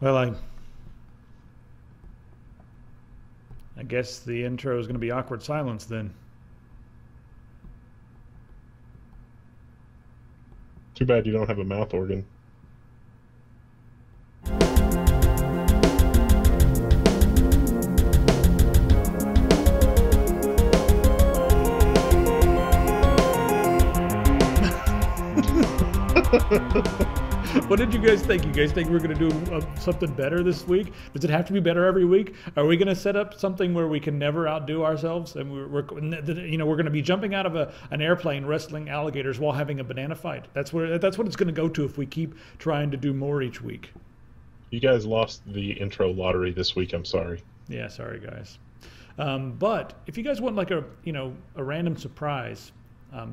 Well, I guess the intro is going to be awkward silence then. Too bad you don't have a mouth organ. What did you guys think? You guys think we're going to do something better this week? Does it have to be better every week? Are we going to set up something where we can never outdo ourselves? And we're going to be jumping out of an airplane, wrestling alligators while having a banana fight. That's what it's going to go to if we keep trying to do more each week. You guys lost the intro lottery this week. I'm sorry. Yeah, sorry guys. But if you guys want like a random surprise,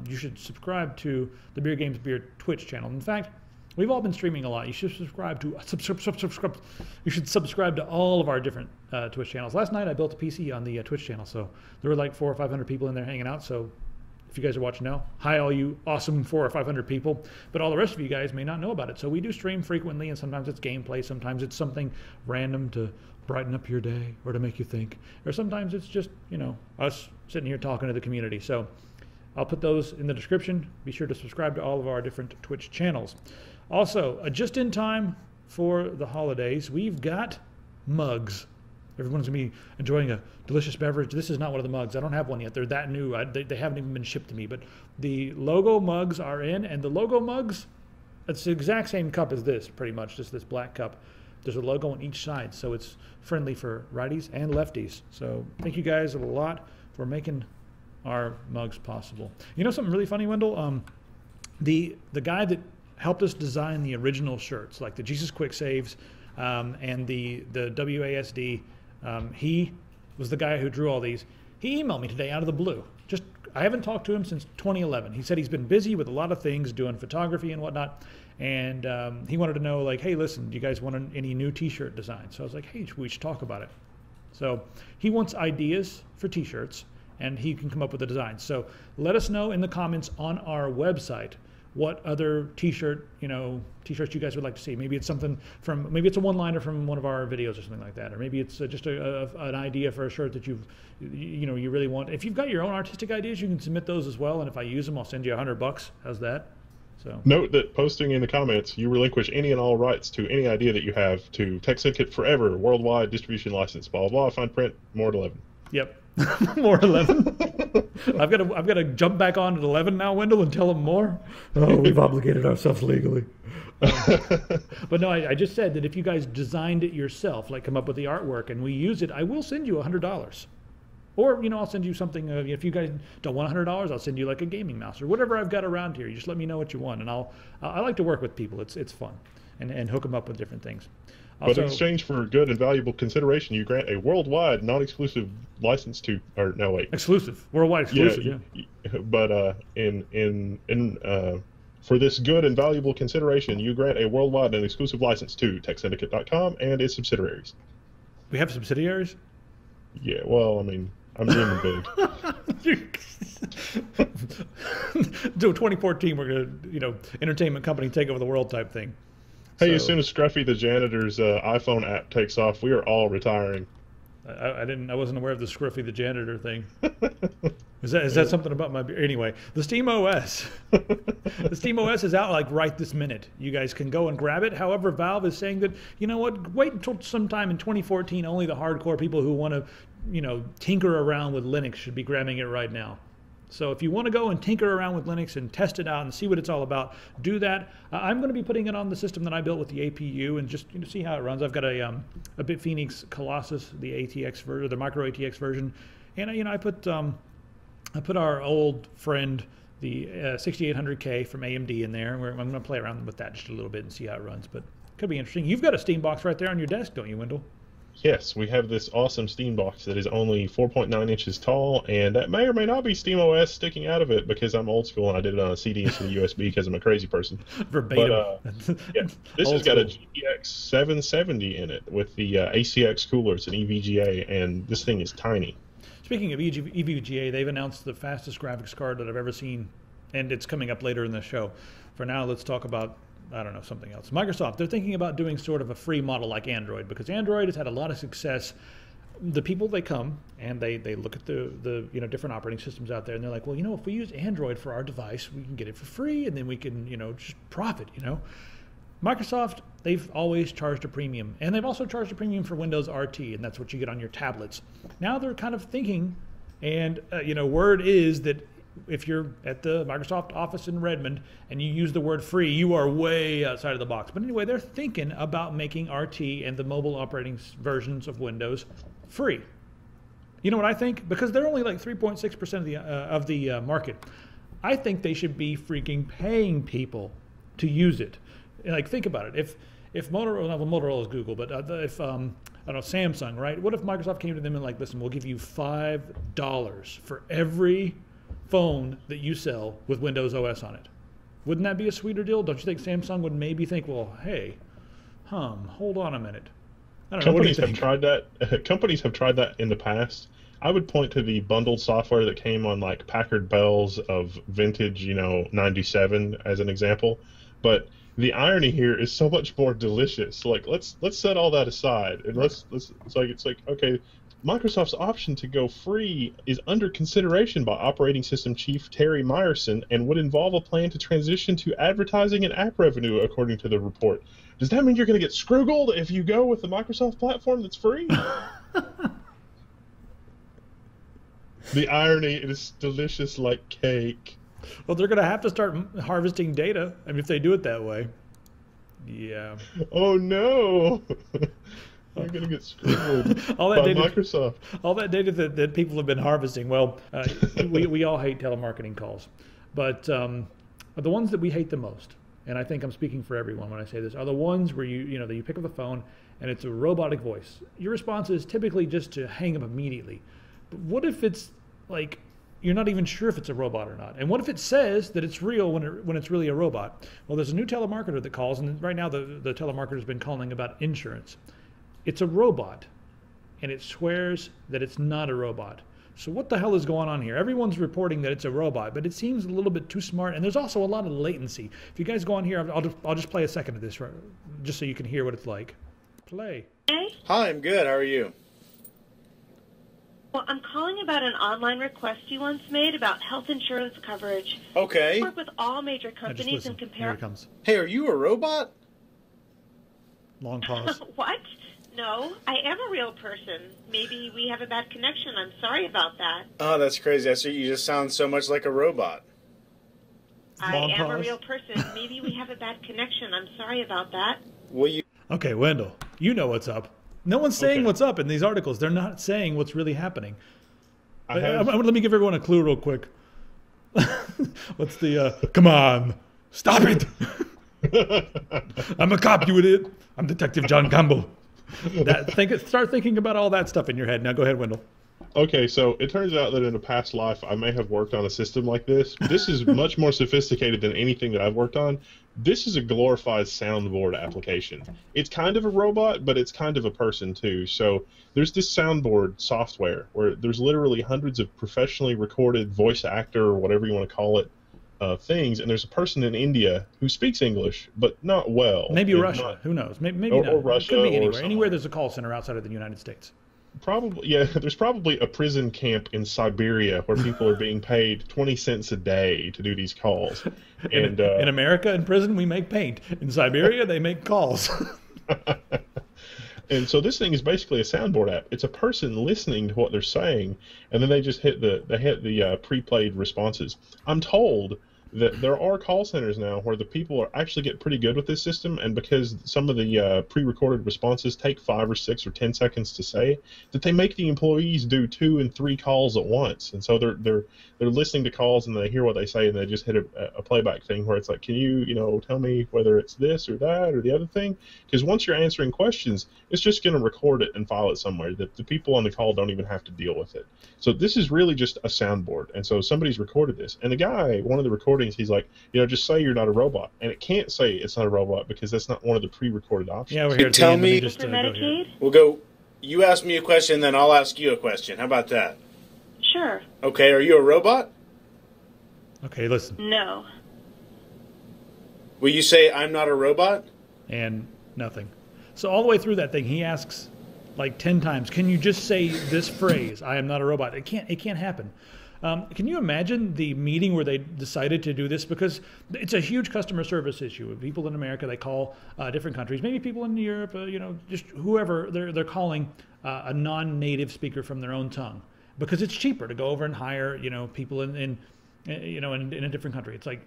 you should subscribe to the Beer Games Beer Twitch channel. In fact, we've all been streaming a lot. You should subscribe to You should subscribe to all of our different Twitch channels. Last night I built a PC on the Twitch channel, so there were like 400 or 500 people in there hanging out. So if you guys are watching now, hi all you awesome 400 or 500 people. But all the rest of you guys may not know about it. So we do stream frequently, and sometimes it's gameplay, sometimes it's something random to brighten up your day or to make you think, or sometimes it's just us sitting here talking to the community. So I'll put those in the description. Be sure to subscribe to all of our different Twitch channels. Also, just in time for the holidays, we've got mugs. Everyone's going to be enjoying a delicious beverage. This is not one of the mugs. I don't have one yet. They're that new. They haven't even been shipped to me. But the logo mugs are in, and the logo mugs, it's the exact same cup as this, pretty much, just this black cup. There's a logo on each side, so it's friendly for righties and lefties. So thank you guys a lot for making our mugs possible. You know something really funny, Wendell? The guy that helped us design the original shirts, like the Jesus Quick Saves and the WASD, he was the guy who drew all these. He emailed me today out of the blue. I haven't talked to him since 2011. He said he's been busy with a lot of things, doing photography and whatnot, and he wanted to know, like, hey, listen, do you guys want any new t-shirt designs? So I was like, hey, we should talk about it. So he wants ideas for t-shirts, and he can come up with a design. So let us know in the comments on our website what other t-shirts you guys would like to see. Maybe it's something from, maybe it's a one-liner from one of our videos or something like that, or maybe it's just an idea for a shirt that you really want. If you've got your own artistic ideas, you can submit those as well, and if I use them, I'll send you $100. How's that? So note that posting in the comments, you relinquish any and all rights to any idea that you have to Tek Syndicate forever, worldwide distribution license, blah blah, fine print, more at 11. Yep. More 11. I've got to jump back on at 11 now, Wendell, and tell them more. Oh, we've obligated ourselves legally. But no, I just said that if you guys designed it yourself, like come up with the artwork and we use it, I will send you $100. Or I'll send you something. If you guys don't want $100, I'll send you like a gaming mouse or whatever I've got around here. You just let me know what you want, and I like to work with people. It's fun, and hook them up with different things. Also, but in exchange for good and valuable consideration, you grant a worldwide, non-exclusive license to, or no, wait, exclusive, worldwide exclusive. Yeah, yeah. But for this good and valuable consideration, you grant a worldwide and exclusive license to TekSyndicate.com and its subsidiaries. We have subsidiaries. Yeah, well, I mean, I'm dreaming big. So 2014, we're gonna, entertainment company take over the world type thing. Hey, so, as soon as Scruffy the janitor's iPhone app takes off, we are all retiring. I wasn't aware of the Scruffy the janitor thing. Is that something about my beer? Anyway, the Steam OS. The Steam OS is out like right this minute. You guys can go and grab it. However, Valve is saying that, you know what, wait until sometime in 2014. Only the hardcore people who want to, tinker around with Linux should be grabbing it right now. So if you want to go and tinker around with Linux and test it out and see what it's all about, do that. I'm going to be putting it on the system that I built with the APU and just see how it runs. I've got a Bitfenix Colossus, the ATX version, the micro ATX version, and I put our old friend, the 6800K from AMD in there, and I'm going to play around with that just a little bit and see how it runs. But it could be interesting. You've got a Steam box right there on your desk, don't you, Wendell? Yes, we have this awesome Steam box that is only 4.9 inches tall, and that may or may not be SteamOS sticking out of it because I'm old school and I did it on a CD instead of USB because I'm a crazy person. Verbatim. But, yeah, this has got a GTX 770 in it with the ACX cooler. It's an EVGA, and this thing is tiny. Speaking of EVGA, they've announced the fastest graphics card that I've ever seen, and it's coming up later in the show. For now, let's talk about I don't know, something else. Microsoft, they're thinking about doing sort of a free model like Android, because Android has had a lot of success. The people, they come and they look at the different operating systems out there, and they're like, well, if we use Android for our device, we can get it for free, and then we can, just profit, Microsoft, they've always charged a premium, and they've also charged a premium for Windows RT, and that's what you get on your tablets. Now they're kind of thinking, and word is that if you're at the Microsoft office in Redmond and you use the word free, you are way outside of the box. But anyway, they're thinking about making RT and the mobile operating versions of Windows free. You know what I think? Because they're only like 3.6% of the market. I think they should be freaking paying people to use it. Like, think about it. If Motorola, well, Motorola is Google, but if I don't know, Samsung, right? What if Microsoft came to them and like, listen, we'll give you $5 for every phone that you sell with Windows OS on it? Wouldn't that be a sweeter deal? Don't you think Samsung would maybe think, well, hey, hold on a minute. I don't know. Companies have tried that. Companies have tried that in the past. I would point to the bundled software that came on like Packard Bells of vintage, 97 as an example. But the irony here is so much more delicious. Like, let's set all that aside, and let's it's like okay, Microsoft's option to go free is under consideration by operating system chief Terry Myerson and would involve a plan to transition to advertising and app revenue, according to the report. Does that mean you're going to get scroogled if you go with the Microsoft platform that's free? The irony is delicious like cake. Well, they're going to have to start harvesting data, if they do it that way. Yeah. Oh, no. I'm going to get screwed all that by data, Microsoft. All that data that people have been harvesting. Well, we all hate telemarketing calls. But the ones that we hate the most, and I think I'm speaking for everyone when I say this, are the ones where you pick up the phone and it's a robotic voice. Your response is typically just to hang up immediately. But what if it's like you're not even sure if it's a robot or not? And what if it says that it's real when it's really a robot? Well, there's a new telemarketer that calls, and right now the telemarketer has been calling about insurance. It's a robot, and it swears that it's not a robot. So what the hell is going on here? Everyone's reporting that it's a robot, but it seems a little bit too smart, and there's also a lot of latency. If you guys go on here, I'll just play a second of this, right, just so you can hear what it's like. Play. Hi, I'm good. How are you? Well, I'm calling about an online request you once made about health insurance coverage. Okay. Work with all major companies and compare. Here it comes. Hey, are you a robot? Long pause. What? No, I am a real person. Maybe we have a bad connection. I'm sorry about that. Oh, that's crazy. I see you just sound so much like a robot. I am a real person. Maybe we have a bad connection. I'm sorry about that. Will you? Okay, Wendell, you know what's up. No one's saying what's up in these articles. They're not saying what's really happening. Let me give everyone a clue real quick. What's the, come on, stop it. I'm a cop, you idiot. I'm Detective John Campbell. Start thinking about all that stuff in your head. Now go ahead, Wendell. Okay, so it turns out that in a past life, I may have worked on a system like this. This is much more sophisticated than anything that I've worked on. This is a glorified soundboard application. It's kind of a robot, but it's kind of a person, too. So there's this soundboard software where there's literally hundreds of professionally recorded voice actor, or whatever you want to call it, things, and there's a person in India who speaks English, but not well. Maybe Russia. Who knows? Maybe not. Or Russia. It could be anywhere. Anywhere there's a call center outside of the United States. Probably, yeah. There's probably a prison camp in Siberia where people are being paid 20 cents a day to do these calls. And in America, in prison, we make paint. In Siberia, they make calls. And so this thing is basically a soundboard app. It's a person listening to what they're saying, and then they just hit the pre-played responses. I'm told that there are call centers now where the people are actually get pretty good with this system, and because some of the pre-recorded responses take 5 or 6 or 10 seconds to say, that they make the employees do 2 and 3 calls at once. And so they're listening to calls and they hear what they say and they just hit a playback thing where it's like, can you tell me whether it's this or that or the other thing? Because once you're answering questions, it's just going to record it and file it somewhere. The people on the call don't even have to deal with it. So this is really just a soundboard, and so somebody's recorded this. And the guy, one of the recordings, he's like, just say you're not a robot. And it can't say it's not a robot because that's not one of the pre-recorded options. Yeah, we're here. Tell me, just, Medicaid? We'll go, you ask me a question, then I'll ask you a question. How about that? Sure. Okay, are you a robot? Okay, listen. No. Will you say, I'm not a robot? And nothing. So all the way through that thing, he asks like 10 times, can you just say this phrase, I am not a robot? It can't happen. Can you imagine the meeting where they decided to do this? Because it's a huge customer service issue. People in America, they call different countries, maybe people in Europe, you know, just whoever, they're calling a non-native speaker from their own tongue because it's cheaper to go over and hire, you know, people in a different country. It's like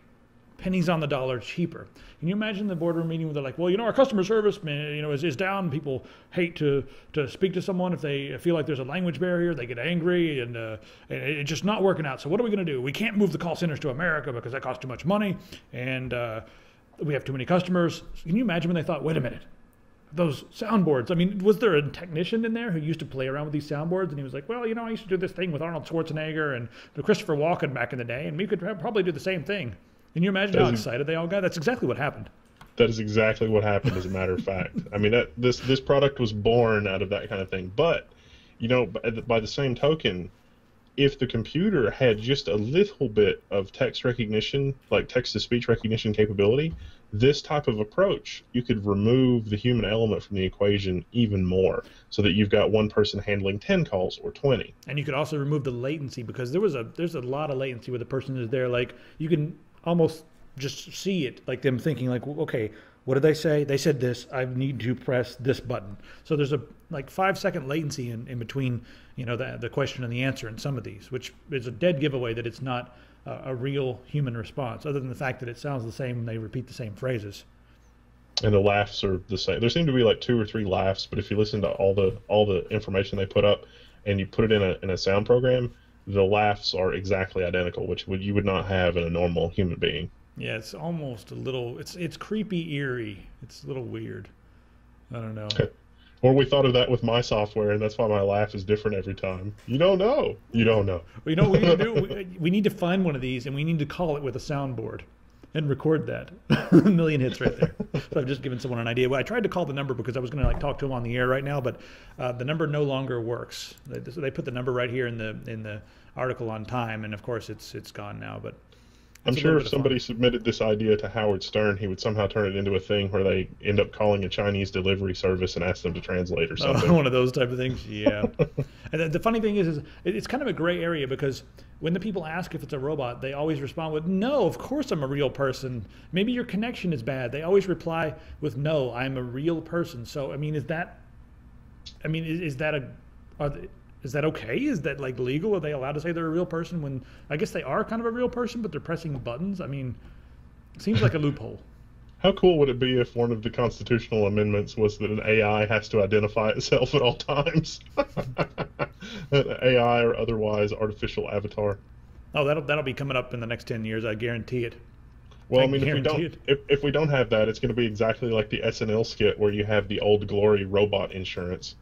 pennies on the dollar cheaper. Can you imagine the boardroom meeting where they're like, well, you know, our customer service, you know, is down. People hate to speak to someone if they feel like there's a language barrier. They get angry and it's just not working out. So what are we going to do? We can't move the call centers to America because that costs too much money and we have too many customers. Can you imagine when they thought, wait a minute, those soundboards. I mean, was there a technician in there who used to play around with these soundboards? And he was like, well, you know, I used to do this thing with Arnold Schwarzenegger and Christopher Walken back in the day, and we could probably do the same thing. Can you imagine how excited they all got? That's exactly what happened. That is exactly what happened, as a matter of fact. I mean, this product was born out of that kind of thing. But, you know, by the same token, if the computer had just a little bit of text recognition, like text-to-speech recognition capability, this type of approach, you could remove the human element from the equation even more so that you've got one person handling 10 calls or 20. And you could also remove the latency because there's a lot of latency where the person is there. Like, you can almost just see it, like them thinking like, okay, what did they say? They said this, I need to press this button. So there's a like 5-second latency in between, you know, the question and the answer in some of these, which is a dead giveaway that it's not a real human response, other than the fact that it sounds the same when they repeat the same phrases. And the laughs are the same. There seem to be like 2 or 3 laughs, but if you listen to all the information they put up and you put it in a sound program, the laughs are exactly identical, which you would not have in a normal human being. Yeah, it's almost a little, it's creepy, eerie. It's a little weird. I don't know. Or we thought of that with my software, and that's why my laugh is different every time. You don't know. You don't know. Well, you know what we need to do? We need to find one of these, and we need to call it with a soundboard and record that. A million hits right there. So I've just given someone an idea. Well, I tried to call the number because I was going to like talk to him on the air right now, but the number no longer works. So they put the number right here in the article on time, and of course it's gone now. But I'm sure if somebody submitted this idea to Howard Stern, he would somehow turn it into a thing where they end up calling a Chinese delivery service and ask them to translate or something. Oh, one of those type of things, yeah. And the funny thing is it's kind of a gray area because when the people ask if it's a robot, they always respond with, no, of course I'm a real person. Maybe your connection is bad. They always reply with, no, I'm a real person. So, I mean, is that okay? Is that like legal? Are they allowed to say they're a real person when I guess they are kind of a real person, but they're pressing buttons? I mean, it seems like a loophole. How cool would it be if one of the constitutional amendments was that an AI has to identify itself at all times? An AI or otherwise artificial avatar. Oh, that'll be coming up in the next 10 years. I guarantee it. Well, I mean, if we don't have that, it's going to be exactly like the SNL skit where you have the Old Glory robot insurance.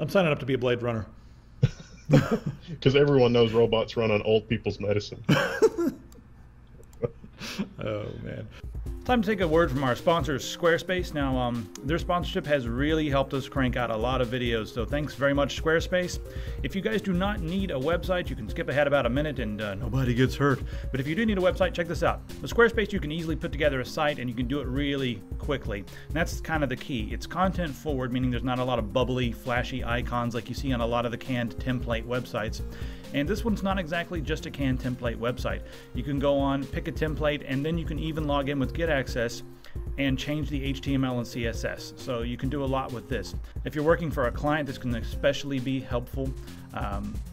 I'm signing up to be a Blade Runner. Because everyone knows robots run on old people's medicine. Oh, man. Time to take a word from our sponsor, Squarespace. Now, their sponsorship has really helped us crank out a lot of videos, so thanks very much, Squarespace. If you guys do not need a website, you can skip ahead about a minute and nobody gets hurt. But if you do need a website, check this out. With Squarespace, you can easily put together a site and you can do it really quickly. And that's kind of the key. It's content forward, meaning there's not a lot of bubbly, flashy icons like you see on a lot of the canned template websites. And this one's not exactly just a canned template website. You can go on, pick a template, and then you can even log in with Git Access and change the HTML and CSS. So you can do a lot with this. If you're working for a client, this can especially be helpful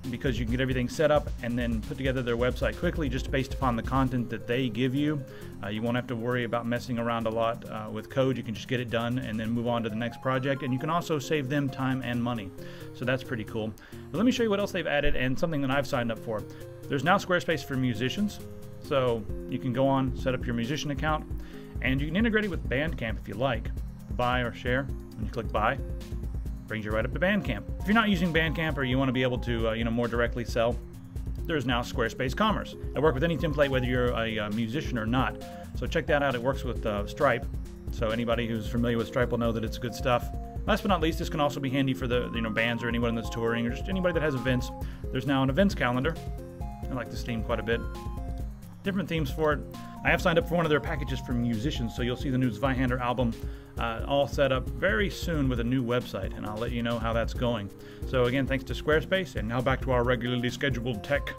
because you can get everything set up and then put together their website quickly just based upon the content that they give you. You won't have to worry about messing around a lot with code. You can just get it done and then move on to the next project. And you can also save them time and money. So that's pretty cool. But let me show you what else they've added and something that I've signed up for. There's now Squarespace for musicians. So you can go on, set up your musician account, and you can integrate it with Bandcamp if you like. Buy or share. When you click buy, brings you right up to Bandcamp. If you're not using Bandcamp or you want to be able to, you know, more directly sell, there's now Squarespace Commerce. It works with any template, whether you're a musician or not. So check that out. It works with Stripe. So anybody who's familiar with Stripe will know that it's good stuff. Last but not least, this can also be handy for the, you know, bands or anyone that's touring or just anybody that has events. There's now an events calendar. I like this theme quite a bit. Different themes for it. I have signed up for one of their packages for musicians, so you'll see the new Zweihander album all set up very soon with a new website, and I'll let you know how that's going. So again, thanks to Squarespace, and now back to our regularly scheduled tech.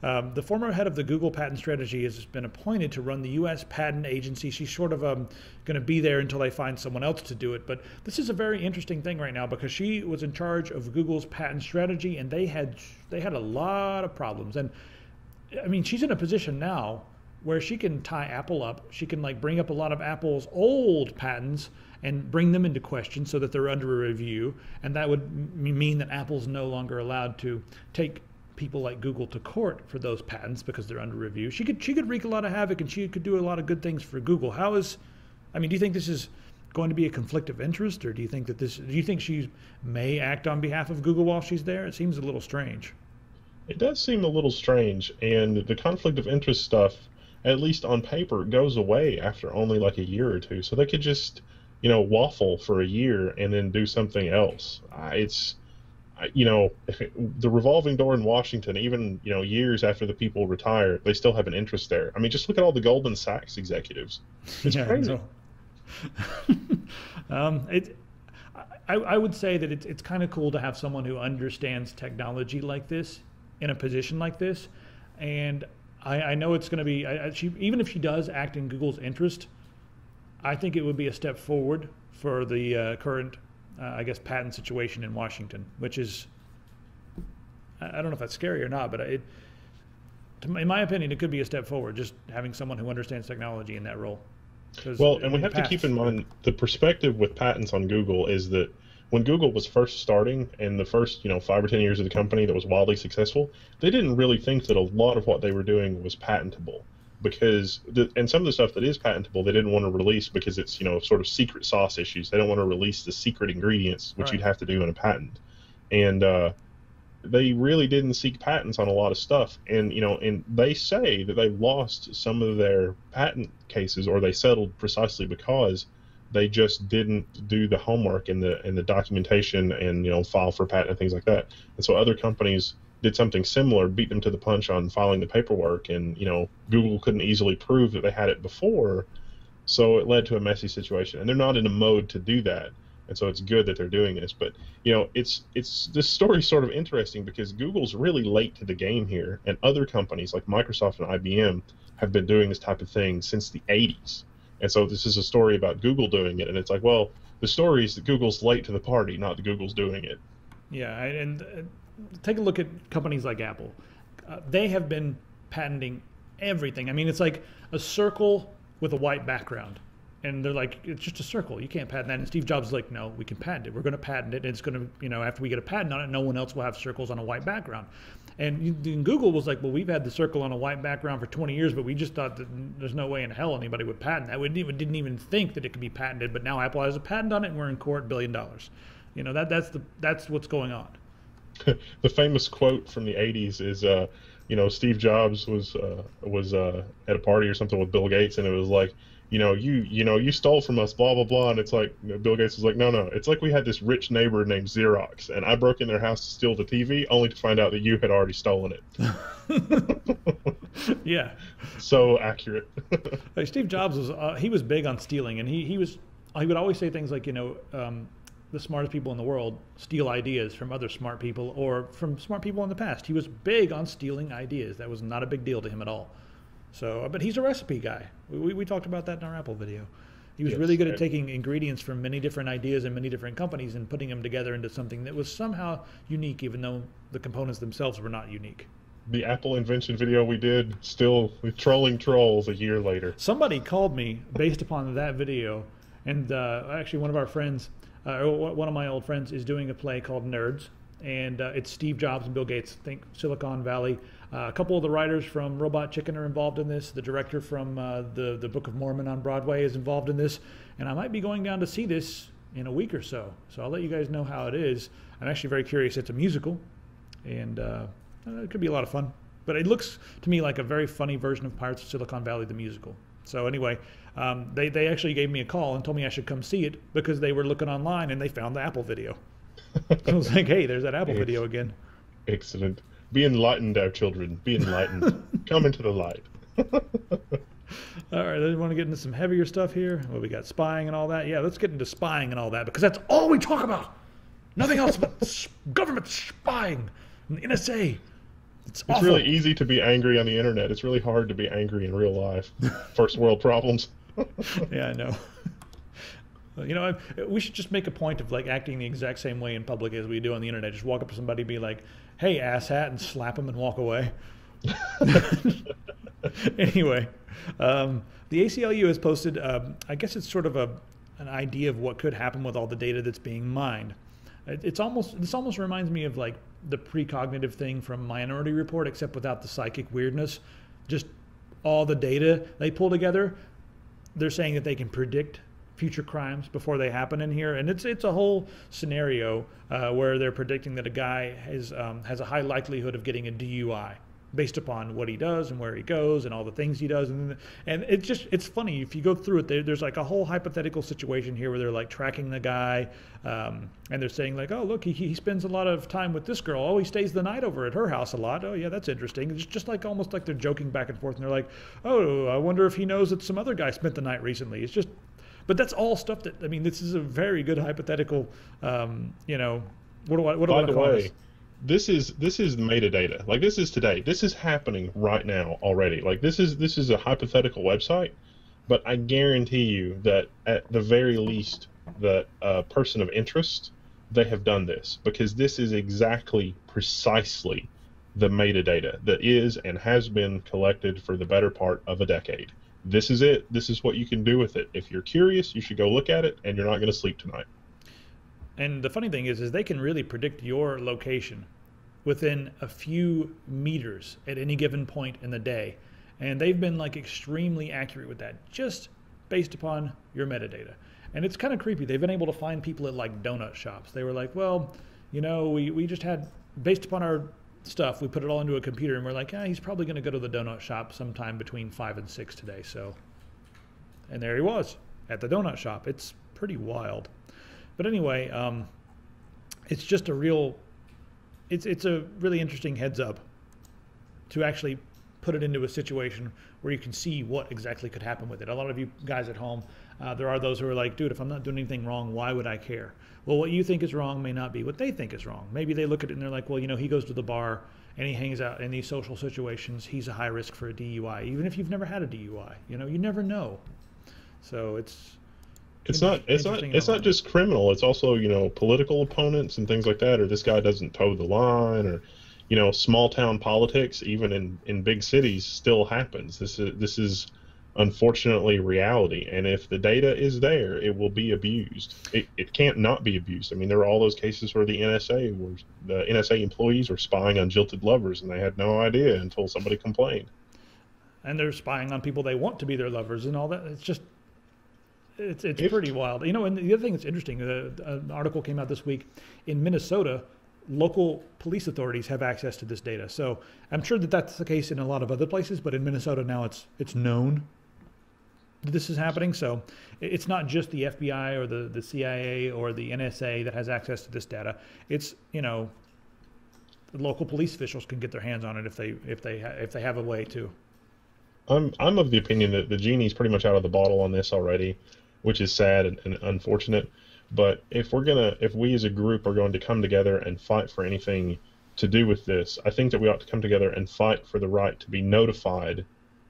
The former head of the Google patent strategy has been appointed to run the U.S. patent agency. She's sort of going to be there until they find someone else to do it. But this is a very interesting thing right now because she was in charge of Google's patent strategy, and they had a lot of problems. And I mean, she's in a position now where she can tie Apple up. She can like bring up a lot of Apple's old patents and bring them into question so that they're under a review, and that would mean that Apple's no longer allowed to take people like Google to court for those patents because they're under review. She could wreak a lot of havoc, and she could do a lot of good things for Google. How is, I mean, do you think this is going to be a conflict of interest, or do you think that this, do you think she may act on behalf of Google while she's there? It seems a little strange. It does seem a little strange, and the conflict of interest stuff, at least on paper, goes away after only like a year or two. So they could just, you know, waffle for a year and then do something else. It's, you know, the revolving door in Washington, even, you know, years after the people retire, they still have an interest there. I mean, just look at all the Goldman Sachs executives. It's crazy. I would say that it's kind of cool to have someone who understands technology like this in a position like this. And I know it's going to be, even if she does act in Google's interest, I think it would be a step forward for the current I guess patent situation in Washington, which is, I don't know if that's scary or not, but in my opinion, it could be a step forward, just having someone who understands technology in that role. Well, and we have to keep in mind the perspective with patents on Google is that when Google was first starting and the first, you know, 5 or 10 years of the company that was wildly successful, they didn't really think that a lot of what they were doing was patentable. Because, and some of the stuff that is patentable, they didn't want to release because it's, you know, sort of secret sauce issues. They don't want to release the secret ingredients, which you'd have to do in a patent. And they really didn't seek patents on a lot of stuff. And, you know, and they say that they lost some of their patent cases, or they settled precisely because they just didn't do the homework and the documentation and, you know, file for patent and things like that. And so other companies did something similar, beat them to the punch on filing the paperwork, and, you know, Google couldn't easily prove that they had it before, so it led to a messy situation. And they're not in a mode to do that, and so it's good that they're doing this. But, you know, it's this story's sort of interesting because Google's really late to the game here, and other companies like Microsoft and IBM have been doing this type of thing since the 80s. And so this is a story about Google doing it, and it's like, well, the story is that Google's late to the party, not that Google's doing it. Yeah, and take a look at companies like Apple. They have been patenting everything. I mean, it's like a circle with a white background. And they're like, it's just a circle. You can't patent that. And Steve Jobs is like, no, we can patent it. We're going to patent it. And it's going to, you know, after we get a patent on it, no one else will have circles on a white background. And Google was like, well, we've had the circle on a white background for 20 years, but we just thought that there's no way in hell anybody would patent that. We didn't even think that it could be patented. But now Apple has a patent on it, and we're in court, $1 billion. You know, that's what's going on. The famous quote from the 80s is, you know, Steve Jobs was at a party or something with Bill Gates, and it was like, you know, you stole from us, blah, blah, blah. And it's like, Bill Gates was like, no, no. It's like we had this rich neighbor named Xerox, and I broke in their house to steal the TV, only to find out that you had already stolen it. Yeah. So accurate. Like Steve Jobs was, he was big on stealing, and he would always say things like, you know, the smartest people in the world steal ideas from other smart people or from smart people in the past. He was big on stealing ideas. That was not a big deal to him at all. So, but he's a recipe guy. We talked about that in our Apple video. He was really good at taking ingredients from many different ideas and many different companies and putting them together into something that was somehow unique, even though the components themselves were not unique. The Apple invention video we did, still trolling trolls a year later. Somebody called me based upon that video, and actually one of our friends, one of my old friends is doing a play called Nerds, and it's Steve Jobs and Bill Gates, think Silicon Valley. A couple of the writers from Robot Chicken are involved in this. The director from the Book of Mormon on Broadway is involved in this, and I might be going down to see this in a week or so, so I'll let you guys know how it is. I'm actually very curious. It's a musical, and it could be a lot of fun, but it looks to me like a very funny version of Pirates of Silicon Valley, the musical. So anyway, they actually gave me a call and told me I should come see it because they were looking online and they found the Apple video. So I was like, hey, there's that Apple video again. Excellent. Be enlightened, our children. Be enlightened. Come into the light. All right, I want to get into some heavier stuff here. Well, we got spying and all that. Yeah, let's get into spying and all that, because that's all we talk about. Nothing else but government spying and the NSA. It's really easy to be angry on the internet. It's really hard to be angry in real life. First world problems. Yeah, I know. You know, we should just make a point of like acting the exact same way in public as we do on the internet. Just walk up to somebody, be like, "Hey, asshat," and slap them and walk away. Anyway, the ACLU has posted, I guess it's sort of an idea of what could happen with all the data that's being mined. This almost reminds me of like the precognitive thing from Minority Report, except without the psychic weirdness. Just all the data they pull together. They're saying that they can predict future crimes before they happen in here, and it's a whole scenario where they're predicting that a guy has a high likelihood of getting a DUI based upon what he does and where he goes and all the things he does, and it's funny if you go through it. There's like a whole hypothetical situation here where they're like tracking the guy, and they're saying like, oh look, he spends a lot of time with this girl. Oh, he stays the night over at her house a lot. Oh yeah, that's interesting. It's just like almost like they're joking back and forth, and they're like, oh, I wonder if he knows that some other guy spent the night recently. It's just. But that's all stuff that, I mean, this is a very good hypothetical, you know, what do I call this? This is metadata. Like, this is today. This is happening right now already. Like, this is a hypothetical website, but I guarantee you that at the very least that a person of interest, they have done this, because this is exactly, precisely the metadata that is and has been collected for the better part of a decade. This is it. This is what you can do with it. If you're curious, you should go look at it, and you're not going to sleep tonight. And the funny thing is they can really predict your location within a few meters at any given point in the day. And they've been like extremely accurate with that, just based upon your metadata. And it's kind of creepy. They've been able to find people at like donut shops. They were like, well, you know, we just had, based upon our stuff, we put it all into a computer, and we're like, ah, he's probably going to go to the donut shop sometime between 5 and 6 today. So, and there he was at the donut shop. It's pretty wild, but anyway, it's just a real, it's a really interesting heads up to actually put it into a situation where you can see what exactly could happen with it. A lot of you guys at home, there are those who are like, dude, if I'm not doing anything wrong, why would I care? Well, what you think is wrong may not be what they think is wrong. Maybe they look at it and they're like, well, you know, he goes to the bar and he hangs out in these social situations. He's a high risk for a DUI, even if you've never had a DUI. You know, you never know. So it's not just criminal. It's also, you know, political opponents and things like that, or this guy doesn't toe the line, or, you know, small town politics, even in big cities, still happens. This is unfortunately reality, and if the data is there, it will be abused. It can't not be abused. I mean, there are all those cases where the NSA employees were spying on jilted lovers, and they had no idea until somebody complained. And they're spying on people they want to be their lovers and all that. It's just, it's pretty wild. You know, and the other thing that's interesting, an article came out this week in Minnesota. Local police authorities have access to this data. So I'm sure that that's the case in a lot of other places, but in Minnesota now it's known that this is happening. So it's not just the FBI or the CIA or the NSA that has access to this data. It's, you know, the local police officials can get their hands on it if they have a way to. I'm of the opinion that the genie's pretty much out of the bottle on this already, which is sad and unfortunate. But if we as a group are going to come together and fight for anything to do with this, I think that we ought to come together and fight for the right to be notified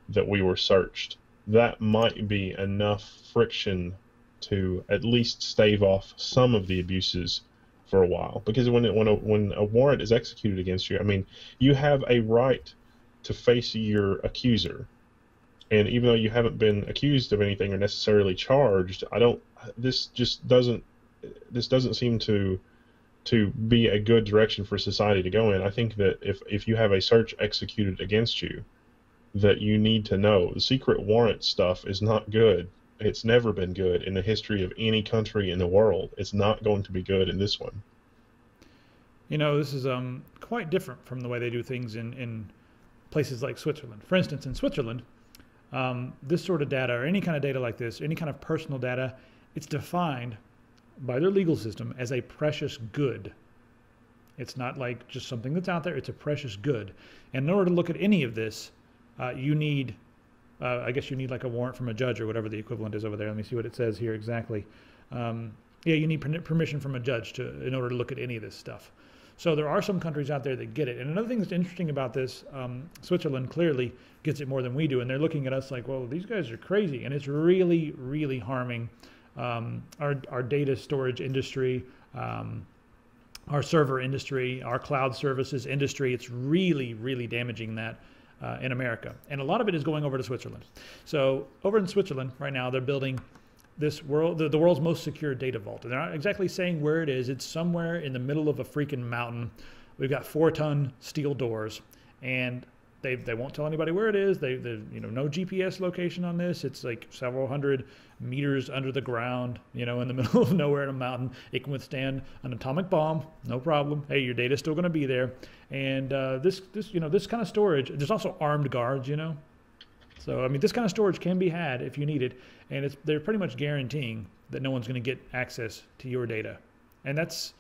that we were searched. That might be enough friction to at least stave off some of the abuses for a while. Because when a warrant is executed against you, I mean, you have a right to face your accuser. And even though you haven't been accused of anything or necessarily charged, this doesn't seem to be a good direction for society to go in. I think that if you have a search executed against you, that you need to know. The secret warrant stuff is not good. It's never been good in the history of any country in the world. It's not going to be good in this one. You know, this is quite different from the way they do things in places like Switzerland. For instance, in Switzerland, this sort of data, or any kind of data like this, any kind of personal data, it's defined by their legal system as a precious good. It's not like just something that's out there. It's a precious good. And in order to look at any of this, you need I guess you need like a warrant from a judge or whatever the equivalent is over there. Let me see what it says here exactly. Yeah, you need permission from a judge in order to look at any of this stuff. So there are some countries out there that get it. And another thing that's interesting about this, Switzerland clearly gets it more than we do, and they're looking at us like, well, these guys are crazy, and it's really, really harming our data storage industry, our server industry, our cloud services industry. It's really, really damaging that in America. And a lot of it is going over to Switzerland. So over in Switzerland right now, they're building this world, the world's most secure data vault. And they're not exactly saying where it is. It's somewhere in the middle of a freaking mountain. We've got 4-ton steel doors, and they won't tell anybody where it is. They you know, no GPS location on this. It's like several hundred meters under the ground, you know, in the middle of nowhere in a mountain. It can withstand an atomic bomb, no problem. Hey, your data's still going to be there. And this kind of storage. There's also armed guards, you know. So, I mean, this kind of storage can be had if you need it, and they're pretty much guaranteeing that no one's going to get access to your data. And that's,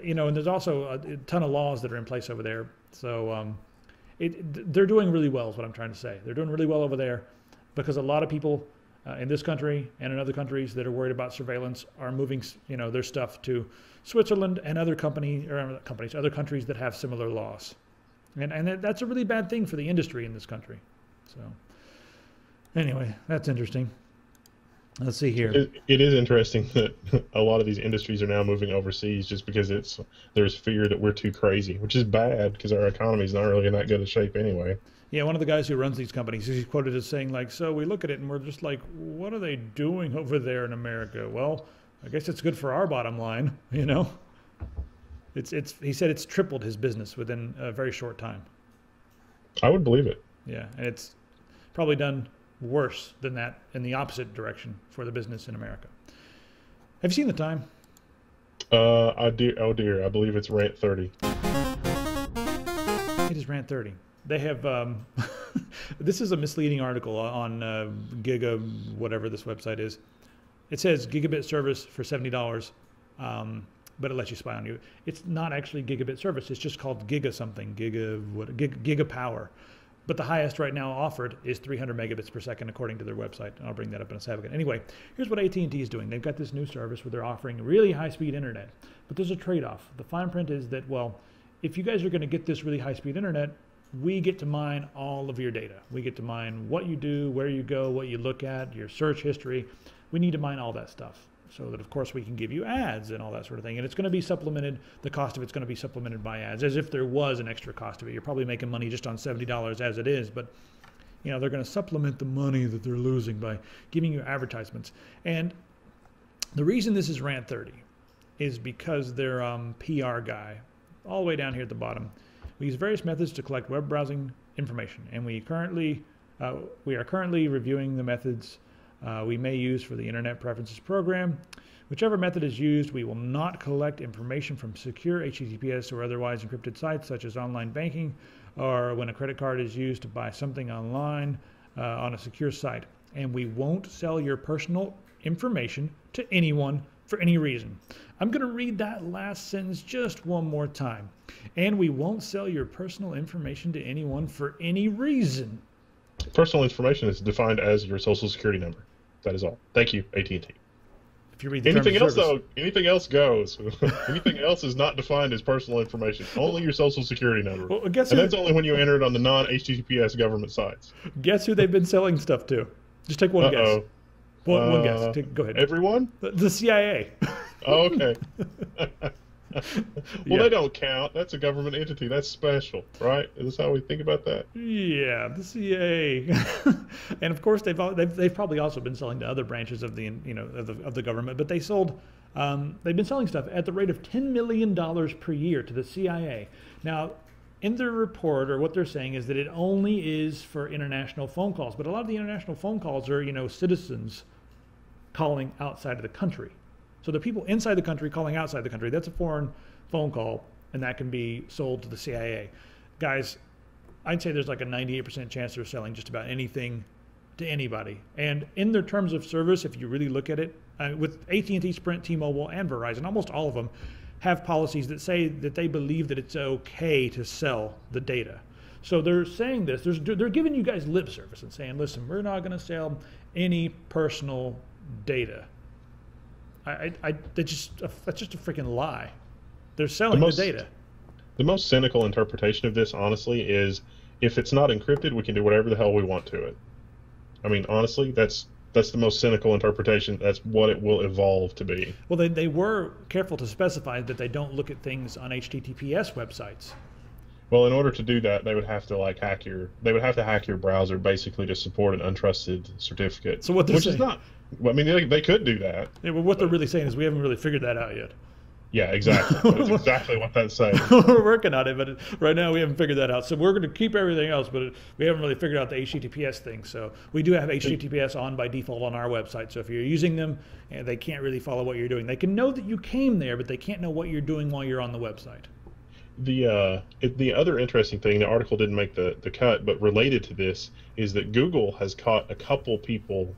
you know, and there's also a ton of laws that are in place over there. So they're doing really well is what I'm trying to say. They're doing really well over there because a lot of people in this country and in other countries that are worried about surveillance are moving, you know, their stuff to Switzerland and other countries that have similar laws. And that's a really bad thing for the industry in this country. So anyway, that's interesting. Let's see here. It is interesting that a lot of these industries are now moving overseas just because there's fear that we're too crazy, which is bad because our economy is not really in that good a shape anyway. Yeah, one of the guys who runs these companies, he's quoted as saying, like, so we look at it and we're just like, what are they doing over there in America? Well, I guess it's good for our bottom line, you know. He said it's tripled his business within a very short time. I would believe it. Yeah, and it's probably done worse than that in the opposite direction for the business in America. Have you seen the time? I do. Oh dear, I believe it's rant 30. It is rant 30. They have. This is a misleading article on Giga, whatever this website is. It says gigabit service for $70, but it lets you spy on you. It's not actually gigabit service. It's just called Giga something. Giga power. But the highest right now offered is 300 megabits per second, according to their website. I'll bring that up in a second. Anyway, here's what AT&T is doing. They've got this new service where they're offering really high-speed internet. But there's a trade-off. The fine print is that, well, if you guys are going to get this really high-speed internet, we get to mine all of your data. We get to mine what you do, where you go, what you look at, your search history. We need to mine all that stuff so that, of course, we can give you ads and all that sort of thing. And it's going to be supplemented, the cost of it's going to be supplemented by ads, as if there was an extra cost of it. You're probably making money just on $70 as it is, but, you know, they're going to supplement the money that they're losing by giving you advertisements. And the reason this is rant 30 is because their PR guy, all the way down here at the bottom, we use various methods to collect web browsing information, and we are currently reviewing the methods we may use for the Internet Preferences Program. Whichever method is used, we will not collect information from secure HTTPS or otherwise encrypted sites such as online banking or when a credit card is used to buy something online on a secure site. And we won't sell your personal information to anyone for any reason. I'm going to read that last sentence just one more time. And we won't sell your personal information to anyone for any reason. Personal information is defined as your social security number. That is all. Thank you, AT&T. If you read the anything else, service, though, anything else goes. Anything else is not defined as personal information. Only your social security number. Well, guess and who, that's only when you enter it on the non-HTTPS government sites. Guess who they've been selling stuff to? Just take one guess. One guess. Go ahead. Everyone? The CIA. Oh, okay. Well, yeah. They don't count. That's a government entity. That's special, right? Is this how we think about that? Yeah, the CIA, and of course they've probably also been selling to other branches of the of the government. But they sold, they've been selling stuff at the rate of $10 million per year to the CIA. Now, in their report, or what they're saying is that it only is for international phone calls. But a lot of the international phone calls are citizens calling outside of the country. So the people inside the country calling outside the country, that's a foreign phone call, and that can be sold to the CIA. Guys, I'd say there's like a 98% chance they're selling just about anything to anybody. And in their terms of service, if you really look at it, with AT&T, Sprint, T-Mobile, and Verizon, almost all of them have policies that say that they believe that it's okay to sell the data. So they're saying this, they're giving you guys lip service and saying, listen, we're not gonna sell any personal data. That's just a freaking lie. They're selling the data. The most cynical interpretation of this, honestly, is if it's not encrypted, we can do whatever the hell we want to it. I mean, honestly, that's the most cynical interpretation. That's what it will evolve to be. Well, they were careful to specify that they don't look at things on HTTPS websites. Well, in order to do that, they would have to hack your browser basically to support an untrusted certificate. So what they're saying, well, I mean, they could do that. Yeah, but what they're really saying is we haven't really figured that out yet. Yeah, exactly. That's exactly what that's saying. We're working on it, but right now we haven't figured that out. So we're going to keep everything else, but we haven't really figured out the HTTPS thing. So we do have HTTPS on by default on our website. So if you're using them, they can't really follow what you're doing. They can know that you came there, but they can't know what you're doing while you're on the website. The other interesting thing, the article didn't make the cut, but related to this, is that Google has caught a couple people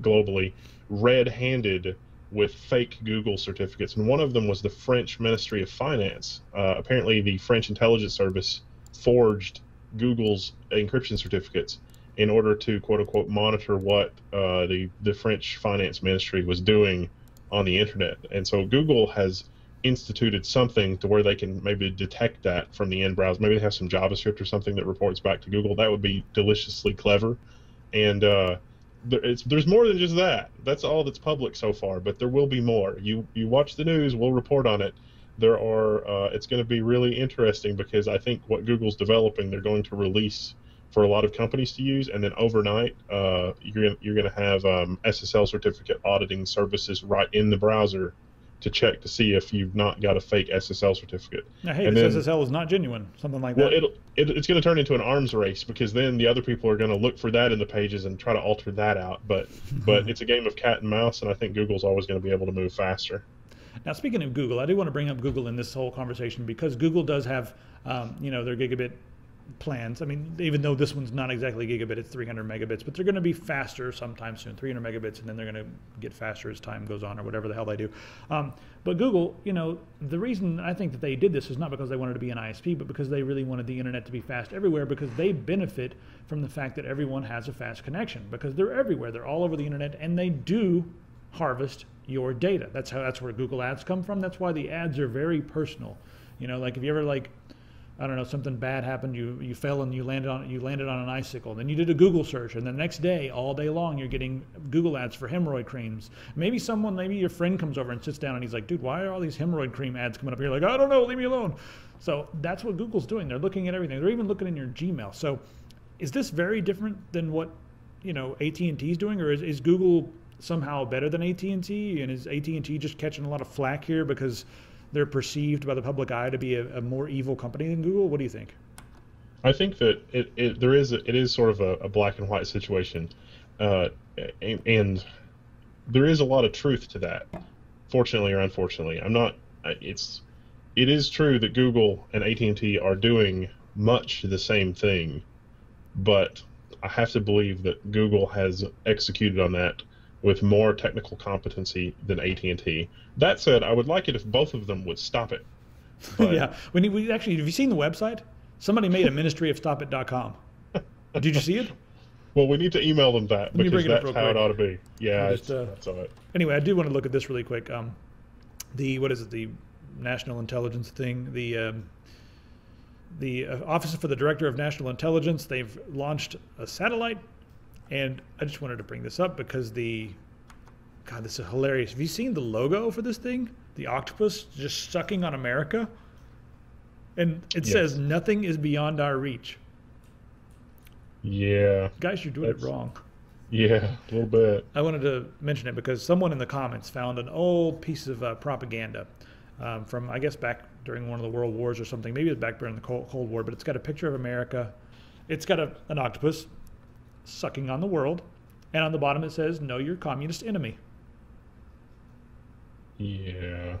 globally red-handed with fake Google certificates, and one of them was the French Ministry of Finance. Apparently the French intelligence service forged Google's encryption certificates in order to quote-unquote monitor what the French finance ministry was doing on the internet. And so Google has instituted something to where they can maybe detect that from the end browser. Maybe they have some JavaScript or something that reports back to Google. That would be deliciously clever. And there's more than just that. That's all that's public so far, but there will be more. You watch the news, we'll report on it. There are it's going to be really interesting, because I think what Google's developing, they're going to release for a lot of companies to use, and then overnight you're going to have SSL certificate auditing services right in the browser to check to see if you've not got a fake SSL certificate. Now, hey, this SSL is not genuine, something like that. Well, it's going to turn into an arms race, because then the other people are going to look for that in the pages and try to alter that out. But it's a game of cat and mouse, and I think Google's always going to be able to move faster. Now, speaking of Google, I do want to bring up Google in this whole conversation, because Google does have, you know, their gigabit plans. I mean, even though this one's not exactly gigabit, it's 300 megabits, but they're going to be faster sometime soon, 300 megabits, and then they're going to get faster as time goes on, or whatever the hell they do. But Google, you know, the reason I think that they did this is not because they wanted to be an ISP, but because they really wanted the internet to be fast everywhere, because they benefit from the fact that everyone has a fast connection, because they're everywhere, they're all over the internet, and they do harvest your data. That's where Google ads come from. That's why the ads are very personal. You know, like if you ever, like, I don't know, something bad happened, you fell and you landed on an icicle, then you did a Google search, and the next day, all day long, you're getting Google ads for hemorrhoid creams. Maybe your friend comes over and sits down and he's like, dude, why are all these hemorrhoid cream ads coming up here? Like, I don't know, leave me alone. So that's what Google's doing. They're looking at everything. They're even looking in your Gmail. So is this very different than what, you know, AT&T is doing, or is Google somehow better than AT&T, and is AT&T just catching a lot of flack here because they're perceived by the public eye to be a more evil company than Google? What do you think? I think that it is sort of a black and white situation, and there is a lot of truth to that, fortunately or unfortunately. It is true that Google and AT&T are doing much the same thing, but I have to believe that Google has executed on that with more technical competency than AT&T. That said, I would like it if both of them would stop it. Yeah, we actually, have you seen the website? Somebody made a ministry of stopit.com. Did you see it? Well, we need to email them that, because that's how it ought to be. Yeah, that's all right. Anyway, I do want to look at this really quick. What is it, the national intelligence thing? The Office for the Director of National Intelligence, they've launched a satellite. And I just wanted to bring this up because God, this is hilarious. Have you seen the logo for this thing? The octopus just sucking on America? And it says, nothing is beyond our reach. Yeah. Guys, you're doing it wrong. Yeah, a little bit. I wanted to mention it because someone in the comments found an old piece of propaganda from, I guess, back during one of the World Wars or something. Maybe it was back during the Cold War, but it's got a picture of America. It's got an octopus sucking on the world, and on the bottom it says, know your communist enemy. Yeah.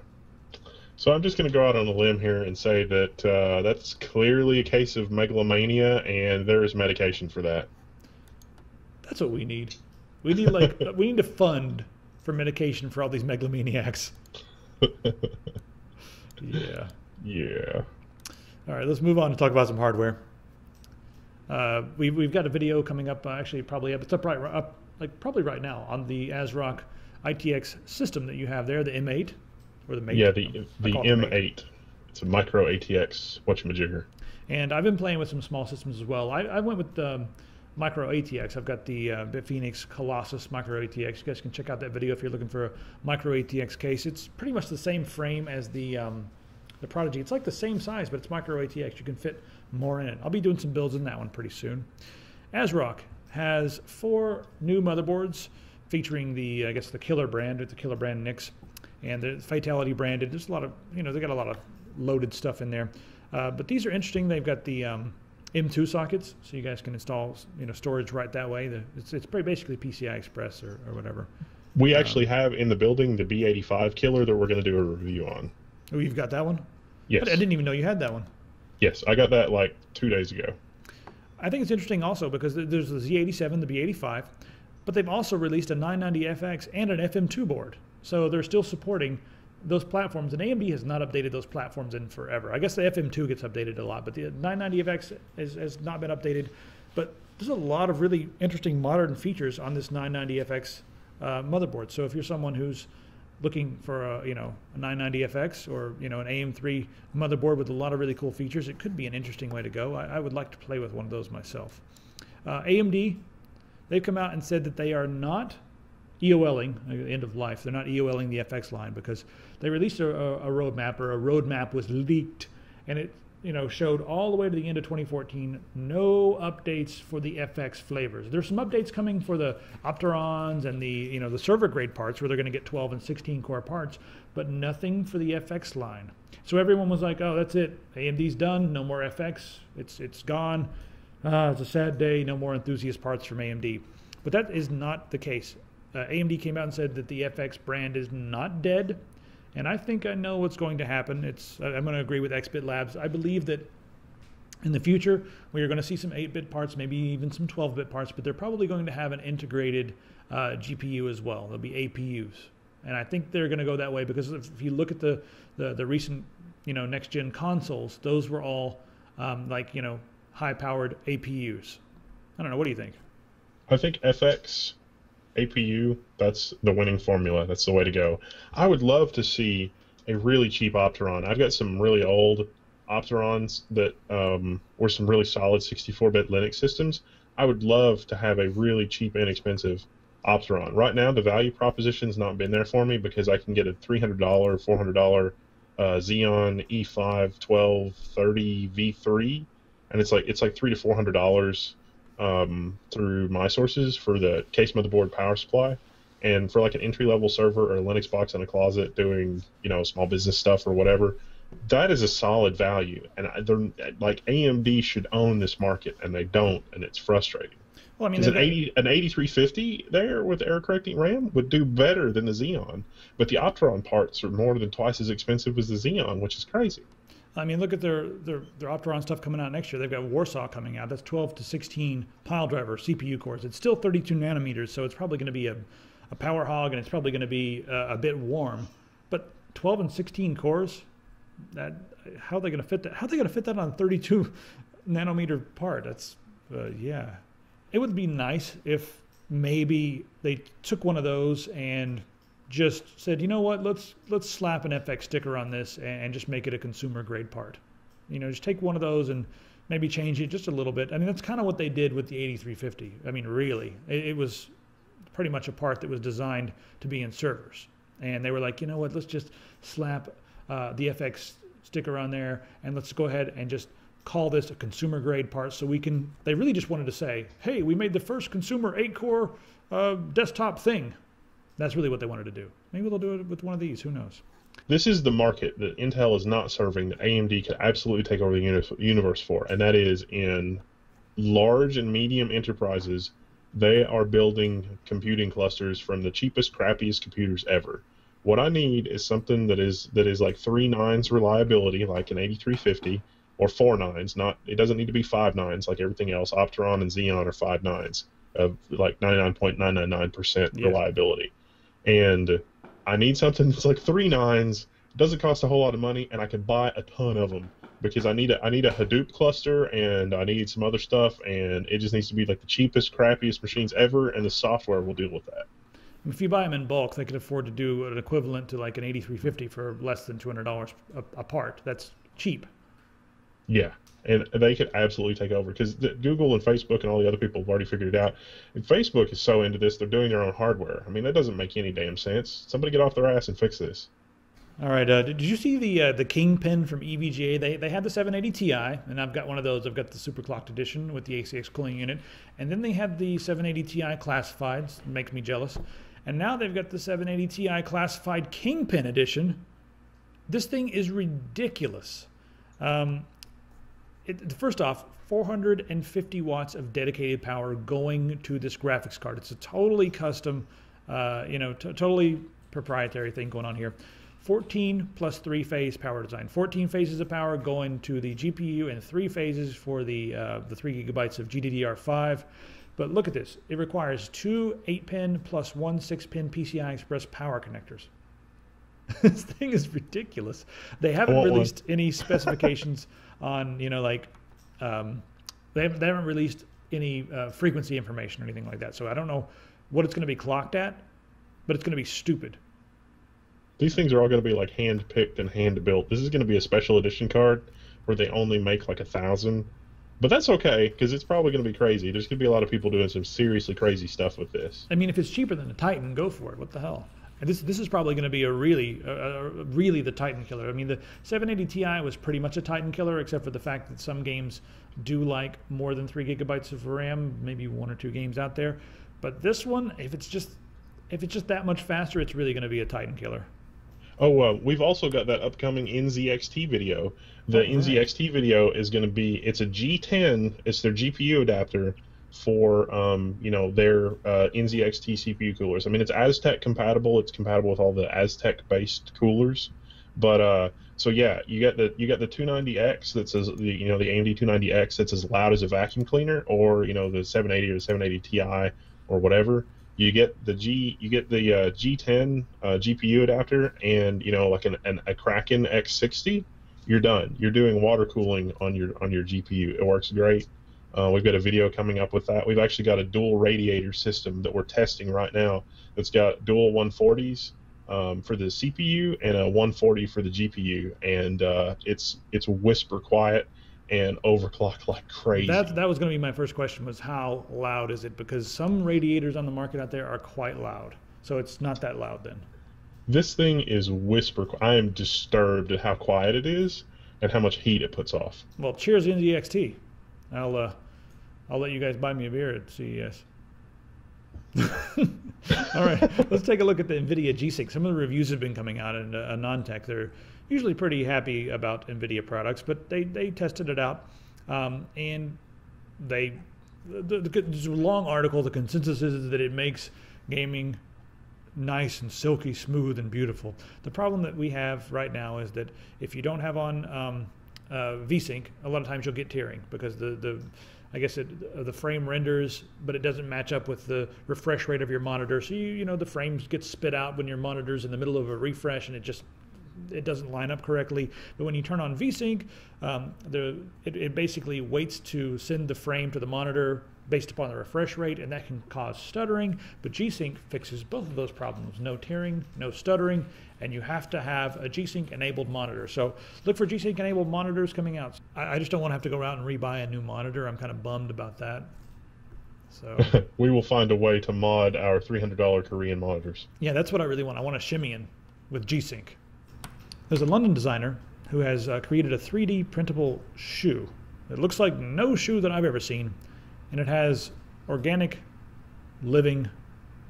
So I'm just going to go out on a limb here and say that that's clearly a case of megalomania, and there is medication for that. That's what we need. We need, like, we need to fund for medication for all these megalomaniacs. Yeah. Yeah. All right, let's move on to talk about some hardware. We've got a video coming up, actually probably up, it's up right up, like probably right now, on the ASRock ITX system that you have there, the M8 or the Mate. Yeah, the M8. It's a micro ATX whatchamajigger. And I've been playing with some small systems as well. I went with the micro ATX. I've got the Phoenix Colossus micro ATX. You guys can check out that video if you're looking for a micro ATX case. It's pretty much the same frame as the Prodigy. It's like the same size, but it's micro ATX. You can fit more in it. I'll be doing some builds in that one pretty soon. ASRock has 4 new motherboards featuring the, I guess, the killer brand, it's the killer brand Nyx, and the Fatality branded. There's a lot of, you know, they got a lot of loaded stuff in there. But these are interesting. They've got the M2 sockets, so you guys can install, you know, storage right that way. It's pretty basically PCI Express or whatever. We actually have in the building the B85 killer that we're going to do a review on. Oh, you've got that one? Yes. I didn't even know you had that one. Yes, I got that like 2 days ago. I think it's interesting also because there's the Z87, the B85, but they've also released a 990FX and an FM2 board. So they're still supporting those platforms, and AMD has not updated those platforms in forever. I guess the FM2 gets updated a lot, but the 990FX has not been updated. But there's a lot of really interesting modern features on this 990FX motherboard. So if you're someone who's looking for a, you know, a 990FX or, you know, an AM3 motherboard with a lot of really cool features, it could be an interesting way to go. I would like to play with one of those myself. AMD, they've come out and said that they are not EOLing, end of life, they're not EOLing the FX line because they released a roadmap, or a roadmap was leaked, and it, you know, showed all the way to the end of 2014, no updates for the FX flavors. There's some updates coming for the Opterons and the, you know, the server grade parts where they're going to get 12 and 16 core parts, but nothing for the FX line. So everyone was like, oh, that's it. AMD's done. No more FX. It's gone. It's a sad day. No more enthusiast parts from AMD. But that is not the case. AMD came out and said that the FX brand is not dead. And I think I know what's going to happen. I'm going to agree with XBit Labs. I believe that in the future, we are going to see some 8-bit parts, maybe even some 12-bit parts, but they're probably going to have an integrated GPU as well. There'll be APUs. And I think they're going to go that way because if you look at the recent, you know, next-gen consoles, those were all like, you know, high-powered APUs. I don't know. What do you think? I think FX... APU, that's the winning formula. That's the way to go. I would love to see a really cheap Opteron. I've got some really old Opterons that were some really solid 64-bit Linux systems. I would love to have a really cheap, inexpensive Opteron. Right now, the value proposition's not been there for me because I can get a $300, $400 Xeon E5 1230 V3, and it's like $300 to $400. Through my sources for the case motherboard power supply, and for like an entry-level server or a Linux box in a closet doing, you know, small business stuff or whatever, that is a solid value. And like AMD should own this market, and they don't, and it's frustrating. Well, I mean, an 8350 there with error-correcting RAM would do better than the Xeon, but the Opteron parts are more than twice as expensive as the Xeon, which is crazy. I mean, look at their Opteron stuff coming out next year. They've got Warsaw coming out. That's 12 to 16 pile driver CPU cores. It's still 32 nanometers, so it's probably going to be a power hog, and it's probably going to be a bit warm. But 12 and 16 cores, that how are they going to fit that? How are they going to fit that on a 32 nanometer part? That's yeah. It would be nice if maybe they took one of those and just said, you know what, let's slap an FX sticker on this and just make it a consumer grade part. You know, just take one of those and maybe change it just a little bit. I mean, that's kind of what they did with the 8350. I mean, really, it was pretty much a part that was designed to be in servers. And they were like, you know what, let's just slap the FX sticker on there, and let's go ahead and just call this a consumer grade part so we can, they really just wanted to say, hey, we made the first consumer 8-core desktop thing. That's really what they wanted to do. Maybe they'll do it with one of these. Who knows? This is the market that Intel is not serving that AMD could absolutely take over the universe for, and that is in large and medium enterprises. They are building computing clusters from the cheapest, crappiest computers ever. What I need is something that is like 3 nines reliability, like an 8350, or 4 nines. Not, it doesn't need to be 5 nines like everything else. Opteron and Xeon are 5 nines of like 99.999% reliability. And I need something that's like 3 nines, doesn't cost a whole lot of money, and I can buy a ton of them. because I need a Hadoop cluster and I need some other stuff, and it just needs to be like the cheapest, crappiest machines ever, and the software will deal with that. If you buy them in bulk, they could afford to do an equivalent to like an 8350 for less than $200 a part. That's cheap. Yeah, and they could absolutely take over, because Google and Facebook and all the other people have already figured it out. And Facebook is so into this, they're doing their own hardware. I mean, that doesn't make any damn sense. Somebody get off their ass and fix this. All right. Did you see the Kingpin from EVGA? They had the 780 Ti, and I've got one of those. I've got the superclocked edition with the ACX cooling unit, and then they had the 780 Ti classifieds. It makes me jealous. And now they've got the 780 Ti classified Kingpin edition. This thing is ridiculous. First off, 450 watts of dedicated power going to this graphics card. It's a totally custom, totally proprietary thing going on here. 14 plus 3-phase power design. 14 phases of power going to the GPU and 3 phases for the 3 gigabytes of GDDR5. But look at this. It requires 2 8-pin plus 1 6-pin PCI Express power connectors. This thing is ridiculous. They haven't released any specifications on, they haven't released any frequency information or anything like that. So I don't know what it's going to be clocked at, but it's going to be stupid. These things are all going to be like hand-picked and hand-built. This is going to be a special edition card where they only make like 1,000. But that's okay, because it's probably going to be crazy. There's going to be a lot of people doing some seriously crazy stuff with this. I mean, if it's cheaper than the Titan, go for it. What the hell? And this is probably going to be really the Titan killer. I mean, the 780 Ti was pretty much a Titan killer, except for the fact that some games do like more than 3 gigabytes of RAM, maybe 1 or 2 games out there. But this one, if it's just that much faster, it's really going to be a Titan killer. Oh, we've also got that upcoming NZXT video. The NZXT video is going to be, it's a G10, it's their GPU adapter for, their NZXT CPU coolers. I mean, it's Aztec compatible. It's compatible with all the Aztec-based coolers. But, so yeah, you got the 290X that's, the AMD 290X that's as loud as a vacuum cleaner, or, the 780 or the 780 Ti or whatever. You get the G10 GPU adapter, and like a Kraken X60, you're done. You're doing water cooling on your GPU. It works great. We've got a video coming up with that. We've actually got a dual radiator system that we're testing right now. That's got dual 140s for the CPU and a 140 for the GPU, and it's whisper quiet and overclock like crazy. That was going to be my first question, was how loud is it? Because some radiators on the market out there are quite loud. So it's not that loud then. This thing is whisper. I am disturbed at how quiet it is and how much heat it puts off. Well, cheers to NZXT. I'll let you guys buy me a beer at CES. All right, let's take a look at the NVIDIA G6. Some of the reviews have been coming out, and non-tech, they're usually pretty happy about NVIDIA products, but they tested it out, and there's a long article. The consensus is that it makes gaming nice and silky smooth and beautiful. The problem that we have right now is that if you don't have on VSync, a lot of times you'll get tearing, because the frame renders, but it doesn't match up with the refresh rate of your monitor. So the frames get spit out when your monitor's in the middle of a refresh, and it doesn't line up correctly. But when you turn on VSync, it basically waits to send the frame to the monitor based upon the refresh rate, and that can cause stuttering. But G-Sync fixes both of those problems. No tearing, no stuttering, and you have to have a G-Sync enabled monitor. So look for G-Sync enabled monitors coming out. I just don't want to have to go out and rebuy a new monitor. I'm kind of bummed about that. So we will find a way to mod our $300 Korean monitors. Yeah, that's what I really want. I want a Shimian with G-Sync. There's a London designer who has created a 3D printable shoe. It looks like no shoe that I've ever seen, and it has organic living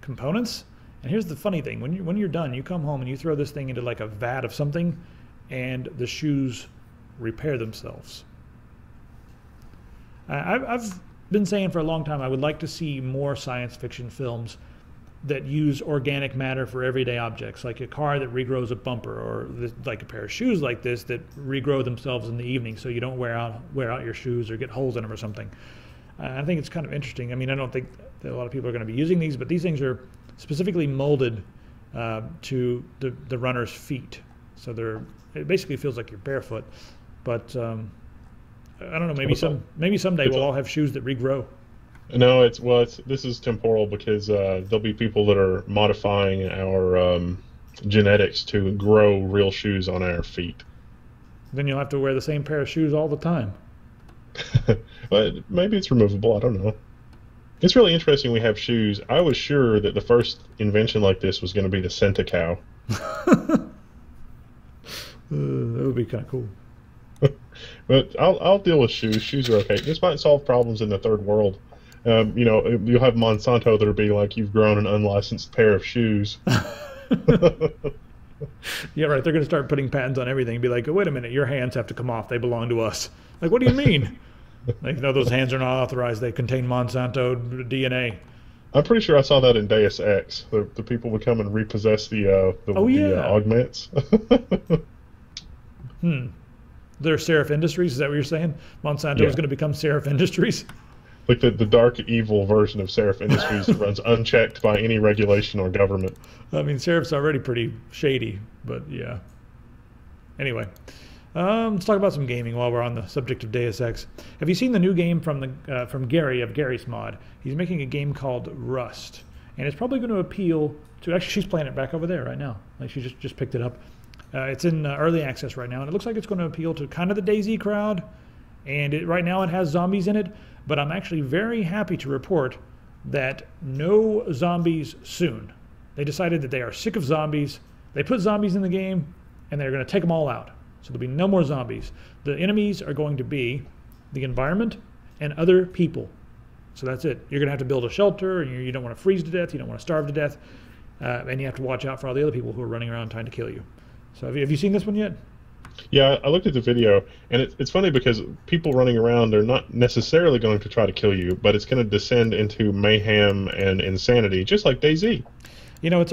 components. And here's the funny thing. When you're done, you come home and you throw this thing into like a vat of something, and the shoes repair themselves. I've been saying for a long time I would like to see more science fiction films that use organic matter for everyday objects, like a car that regrows a bumper, or like a pair of shoes like this that regrow themselves in the evening, so you don't wear out your shoes or get holes in them or something. I think it's kind of interesting. I mean, I don't think that a lot of people are going to be using these, but these things are specifically molded to the runner's feet, so it basically feels like you're barefoot. But I don't know. Maybe someday we'll all have shoes that regrow. No, it's this is temporal, because there'll be people that are modifying our genetics to grow real shoes on our feet. Then you'll have to wear the same pair of shoes all the time. Maybe it's removable. I don't know. It's really interesting we have shoes. I was sure that the first invention like this was going to be the Centacow. That would be kind of cool. But I'll deal with shoes. Shoes are okay. This might solve problems in the third world. You know, you'll have Monsanto that'll be like, you've grown an unlicensed pair of shoes. Yeah, right. They're going to start putting patents on everything and be like, oh, wait a minute, your hands have to come off. They belong to us. Like, what do you mean? Like, no, those hands are not authorized. They contain Monsanto DNA. I'm pretty sure I saw that in Deus Ex. The people would come and repossess the augments. They're Seraph Industries? Is that what you're saying? Monsanto is going to become Seraph Industries? Like the dark, evil version of Seraph Industries that runs unchecked by any regulation or government. I mean, Seraph's already pretty shady, but yeah. Anyway, let's talk about some gaming while we're on the subject of Deus Ex. Have you seen the new game from Gary of Gary's Mod? He's making a game called Rust, and it's probably going to appeal to... Actually, she's playing it back over there right now. Like, she just picked it up. It's in early access right now, and it looks like it's going to appeal to kind of the DayZ crowd. And right now it has zombies in it, but I'm actually very happy to report that no zombies soon. They decided that they are sick of zombies. They put zombies in the game, and they're going to take them all out. So there'll be no more zombies. The enemies are going to be the environment and other people. So that's it. You're going to have to build a shelter, and you don't want to freeze to death. You don't want to starve to death. And you have to watch out for all the other people who are running around trying to kill you. So have you seen this one yet? Yeah, I looked at the video, and it's funny because people running around are not necessarily going to try to kill you, but it's going to descend into mayhem and insanity, just like DayZ. You know, there's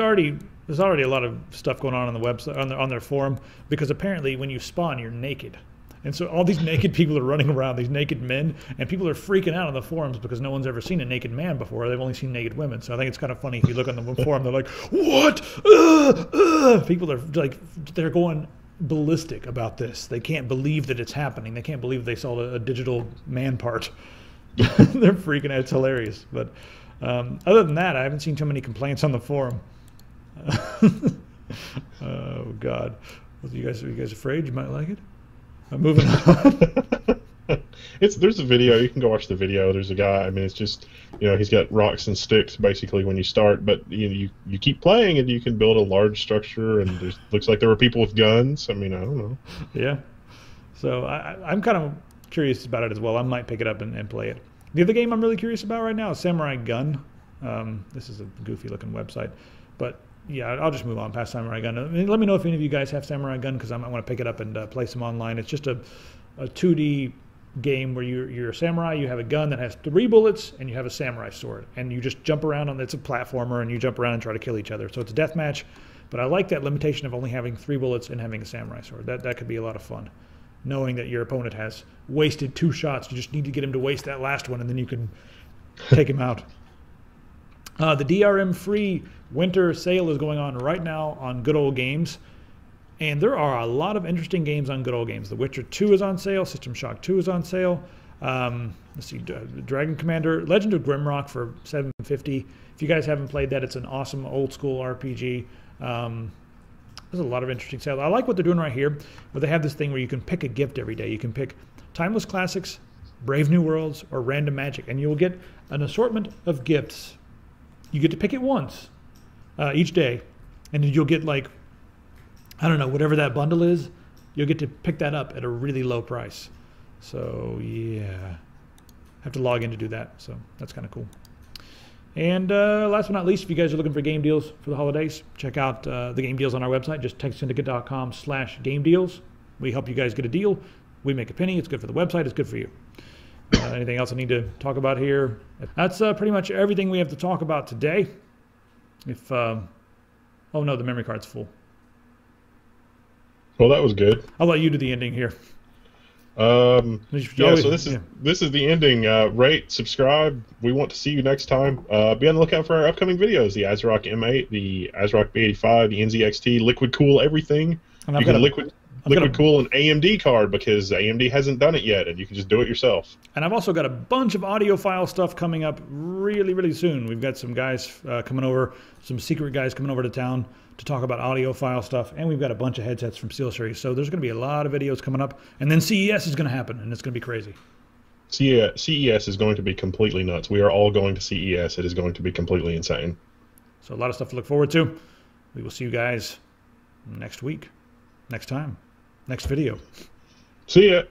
already a lot of stuff going on the website, on their forum, because apparently when you spawn, you're naked. And so all these naked people are running around, these naked men, and people are freaking out on the forums because no one's ever seen a naked man before. They've only seen naked women. So I think it's kind of funny if you look on the forum, they're like, what? People are like, they're going ballistic about this. They can't believe that it's happening. They can't believe they sold a digital man part. They're freaking out. It's hilarious. But other than that, I haven't seen too many complaints on the forum. Oh God, are you guys afraid you might like it? I'm moving on. There's a video. You can go watch the video. There's a guy. I mean, it's just, you know, he's got rocks and sticks basically when you start, but you keep playing and you can build a large structure. And it looks like there were people with guns. I mean, I don't know. Yeah. So I'm kind of curious about it as well. I might pick it up and play it. The other game I'm really curious about right now is Samurai Gun. This is a goofy looking website, but yeah, I'll just move on past Samurai Gun. I mean, let me know if any of you guys have Samurai Gun, because I might want to pick it up and play some online. It's just a 2D game where you're a samurai, you have a gun that has 3 bullets, and you have a samurai sword, and you just jump around on, it's a platformer, and you jump around and try to kill each other. So it's a deathmatch, but I like that limitation of only having 3 bullets and having a samurai sword. That could be a lot of fun, knowing that your opponent has wasted 2 shots. You just need to get him to waste that last one, and then you can take him out. The DRM-free winter sale is going on right now on Good Old Games. And there are a lot of interesting games on Good Old Games. The Witcher 2 is on sale. System Shock 2 is on sale. Let's see, Dragon Commander, Legend of Grimrock for $7.50. If you guys haven't played that, it's an awesome old school RPG. There's a lot of interesting sales. I like what they're doing right here, where they have this thing where you can pick a gift every day. You can pick Timeless Classics, Brave New Worlds, or Random Magic, and you'll get an assortment of gifts. You get to pick it once each day, and you'll get like, I don't know, whatever that bundle is, you'll get to pick that up at a really low price. So yeah, have to log in to do that. So that's kind of cool. And last but not least, if you guys are looking for game deals for the holidays, check out the game deals on our website, just techsyndicate.com/game deals. We help you guys get a deal. We make a penny. It's good for the website. It's good for you. Anything else I need to talk about here? That's pretty much everything we have to talk about today. If, oh no, the memory card's full. Well, that was good. I'll let you do the ending here. Yeah, so this is the ending. Rate, subscribe. We want to see you next time. Be on the lookout for our upcoming videos: the ASRock M8, the ASRock B85, the NZXT, Liquid Cool, everything. And I've got a liquid. liquid cool an AMD card because AMD hasn't done it yet, and you can just do it yourself. And I've also got a bunch of audiophile stuff coming up really, really soon. We've got some guys coming over, some secret guys coming over to town to talk about audiophile stuff, and we've got a bunch of headsets from SteelSeries. So there's going to be a lot of videos coming up, and then CES is going to happen, and it's going to be crazy. CES is going to be completely nuts. We are all going to CES. It is going to be completely insane. So a lot of stuff to look forward to. We will see you guys next week, next time, next video. See ya.